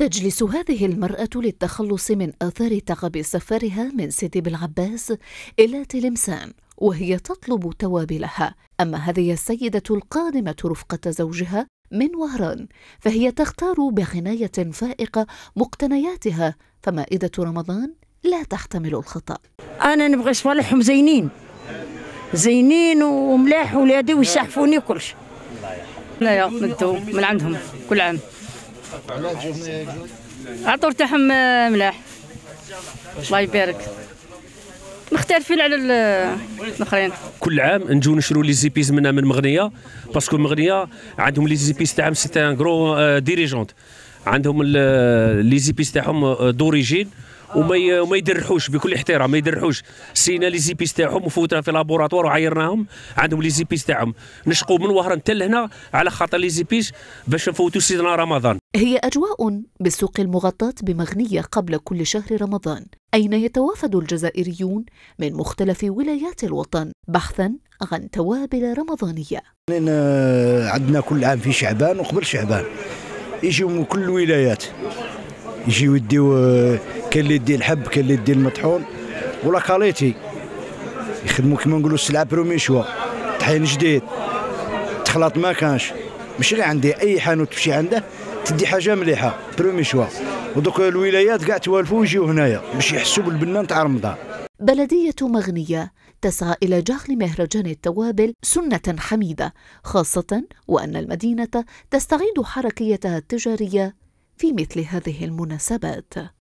تجلس هذه المرأة للتخلص من آثار تعب سفرها من سيدي بلعباس إلى تلمسان وهي تطلب توابلها. أما هذه السيدة القادمة رفقة زوجها من وهران فهي تختار بعناية فائقة مقتنياتها، فمائدة رمضان لا تحتمل الخطأ. أنا نبغي صوالحهم زينين وملاح ولادي ويسحفوني كلش. لا يا من عندهم كل عام عطور تاعهم ملاح الله يبارك، مختلفين على الاخرين. كل عام نجيو نشرو لي زيبيس منها من مغنيه، باسكو مغنيه عندهم لي زيبيس تاعهم سي ان غرو ديريجونت، عندهم لي زيبيس تاعهم دوريجين وما يدرحوش، بكل احترام ما يدرحوش. سينا لي زيبيس تاعهم وفوتنا في لابوراتوار وعايرناهم، عندهم لي زيبيس تاعهم نشقوا من وهران حتى لهنا على خاطر لي زيبيس باش نفوتوا سيدنا رمضان. هي أجواء بالسوق المغطاة بمغنية قبل كل شهر رمضان، أين يتوافد الجزائريون من مختلف ولايات الوطن بحثاً عن توابل رمضانية. عندنا كل عام في شعبان وقبل شعبان يجيو من كل الولايات، يجيو يديو، كاين اللي يدي الحب، كاين اللي يدي المطحون ولا كاليتي، يخدموا كما نقولوا السلعة برومي شوا، طحين جديد، تخلط ما كانش، ماشي غير عندي أي حانوت تمشي عنده تدي حاجة مليحة برومي شوا. ودوك الولايات كاع توالفوا يجيو هنايا باش يحسوا بالبنان تاع رمضان. بلدية مغنية تسعى إلى جعل مهرجان التوابل سنة حميدة، خاصة وأن المدينة تستعيد حركيتها التجارية في مثل هذه المناسبات.